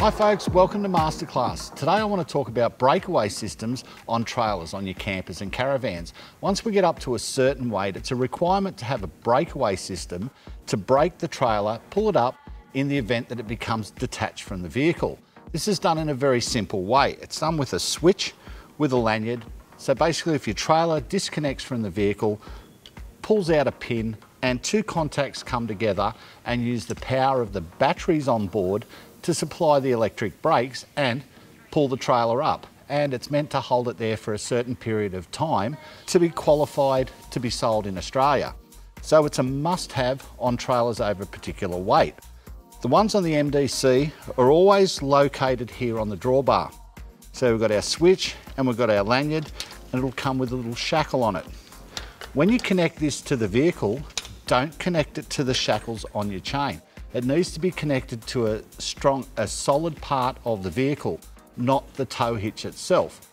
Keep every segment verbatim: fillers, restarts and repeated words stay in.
Hi folks, welcome to Masterclass. Today I want to talk about breakaway systems on trailers, on your campers and caravans. Once we get up to a certain weight, it's a requirement to have a breakaway system to brake the trailer, pull it up in the event that it becomes detached from the vehicle. This is done in a very simple way. It's done with a switch with a lanyard. So basically if your trailer disconnects from the vehicle, pulls out a pin, and two contacts come together and use the power of the batteries on board to supply the electric brakes and pull the trailer up. And it's meant to hold it there for a certain period of time to be qualified to be sold in Australia. So it's a must-have on trailers over a particular weight. The ones on the M D C are always located here on the drawbar. So we've got our switch and we've got our lanyard, and it'll come with a little shackle on it. When you connect this to the vehicle, don't connect it to the shackles on your chain. It needs to be connected to a strong, a solid part of the vehicle, not the tow hitch itself.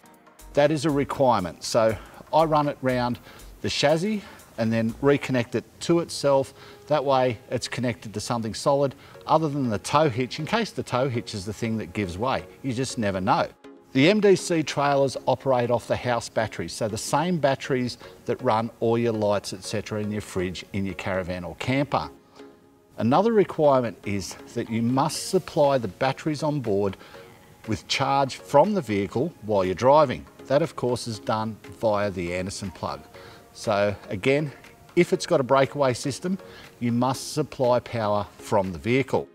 That is a requirement. So I run it round the chassis and then reconnect it to itself. That way it's connected to something solid other than the tow hitch, in case the tow hitch is the thing that gives way. You just never know. The M D C trailers operate off the house batteries, so the same batteries that run all your lights, et cetera, in your fridge, in your caravan or camper. Another requirement is that you must supply the batteries on board with charge from the vehicle while you're driving. That of course is done via the Anderson plug. So again, if it's got a breakaway system, you must supply power from the vehicle.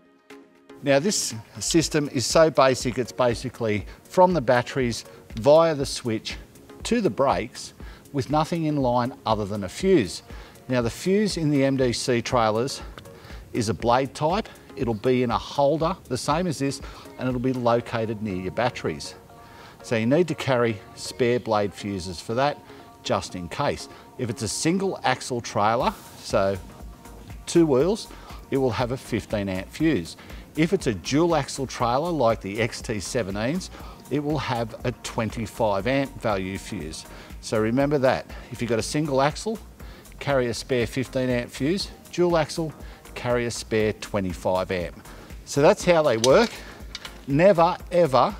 Now this system is so basic, it's basically from the batteries via the switch to the brakes with nothing in line other than a fuse. Now the fuse in the M D C trailers is a blade type. It'll be in a holder, the same as this, and it'll be located near your batteries. So you need to carry spare blade fuses for that, just in case. If it's a single axle trailer, so two wheels, it will have a fifteen amp fuse. If it's a dual axle trailer like the X T seventeens, it will have a twenty-five amp value fuse. So remember that. If you've got a single axle, carry a spare fifteen amp fuse. Dual axle, carry a spare twenty-five amp. So that's how they work. Never ever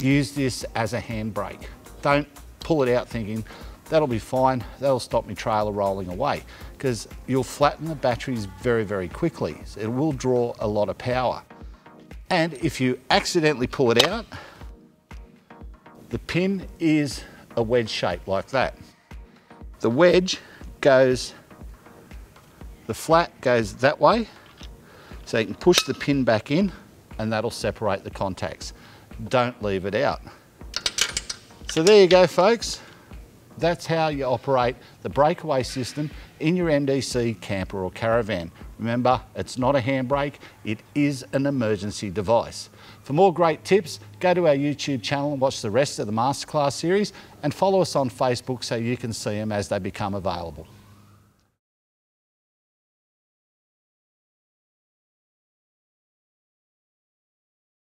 use this as a handbrake. Don't pull it out thinking that'll be fine, that'll stop me trailer rolling away, because you'll flatten the batteries very, very quickly. So it will draw a lot of power. And if you accidentally pull it out, the pin is a wedge shape like that. The wedge goes The flat goes that way, so you can push the pin back in and that'll separate the contacts. Don't leave it out. So there you go, folks. That's how you operate the breakaway system in your M D C camper or caravan. Remember, it's not a handbrake, it is an emergency device. For more great tips, go to our YouTube channel and watch the rest of the Masterclass series, and follow us on Facebook so you can see them as they become available.